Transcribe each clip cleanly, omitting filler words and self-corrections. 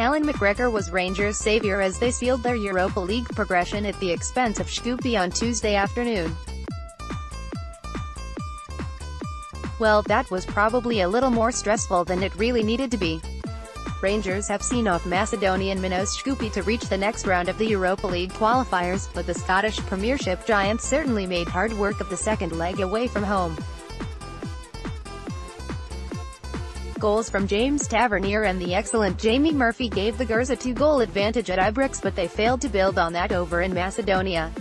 Allan McGregor was Rangers' saviour as they sealed their Europa League progression at the expense of Shkupi on Tuesday afternoon. Well, that was probably a little more stressful than it really needed to be. Rangers have seen off Macedonian minnows Shkupi to reach the next round of the Europa League qualifiers, but the Scottish Premiership giants certainly made hard work of the second leg away from home. Goals from James Tavernier and the excellent Jamie Murphy gave the Gers a two-goal advantage at Ibrox, but they failed to build on that over in Macedonia.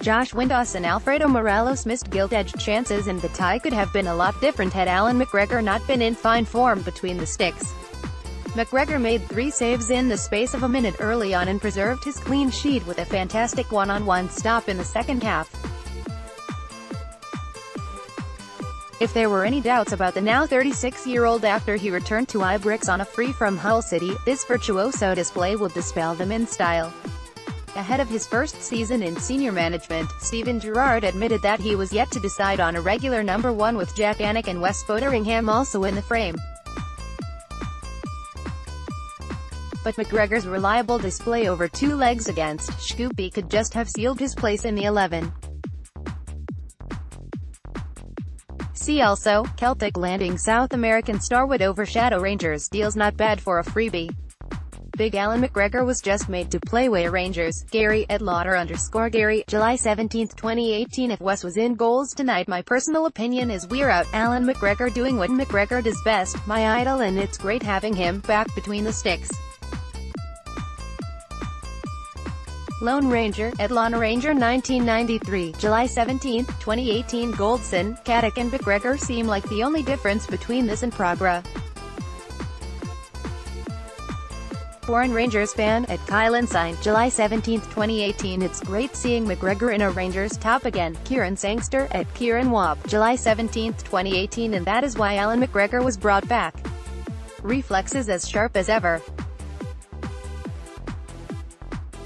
Josh Windass and Alfredo Morales missed gilt-edged chances, and the tie could have been a lot different had Allan McGregor not been in fine form between the sticks. McGregor made 3 saves in the space of a minute early on and preserved his clean sheet with a fantastic one-on-one stop in the second half. If there were any doubts about the now 36-year-old after he returned to Ibrox on a free from Hull City, this virtuoso display will dispel them in style. Ahead of his first season in senior management, Steven Gerrard admitted that he was yet to decide on a regular number one, with Jack Anick and Wes Foderingham also in the frame. But McGregor's reliable display over 2 legs against Shkupi could just have sealed his place in the 11. See also, Celtic landing South American star would overshadow Rangers' deals, not bad for a freebie. Big Allan McGregor was just made to play way Rangers. Gary @Lauder_Gary, July 17, 2018. If Wes was in goals tonight, my personal opinion is we're out. Allan McGregor doing what McGregor does best, my idol, and it's great having him back between the sticks. Lone Ranger @LoneRanger 1993, July 17, 2018. Goldson, Kadok and McGregor seem like the only difference between this and Prague. Foreign Rangers fan @KylanSign, July 17, 2018. It's great seeing McGregor in a Rangers top again. Kieran Sangster @KieranWap, July 17, 2018. And that is why Allan McGregor was brought back. Reflexes as sharp as ever.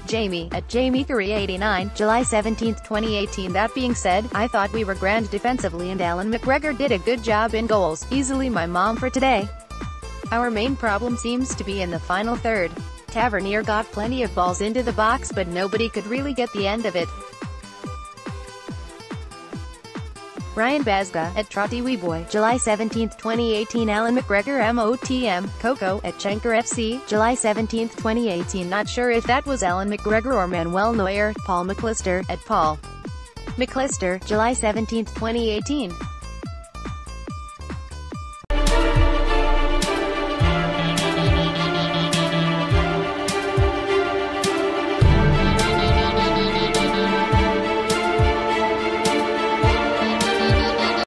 Jamie @Jamie389, July 17, 2018. That being said, I thought we were grand defensively and Allan McGregor did a good job in goals. Easily my mom for today. Our main problem seems to be in the final third. Tavernier got plenty of balls into the box, but nobody could really get the end of it. Ryan Bazga @TrottyWeeboy, July 17, 2018. Allan McGregor MOTM, Coco @ChankerFC, July 17, 2018. Not sure if that was Allan McGregor or Manuel Neuer. Paul McClister @PaulMcClister, July 17, 2018.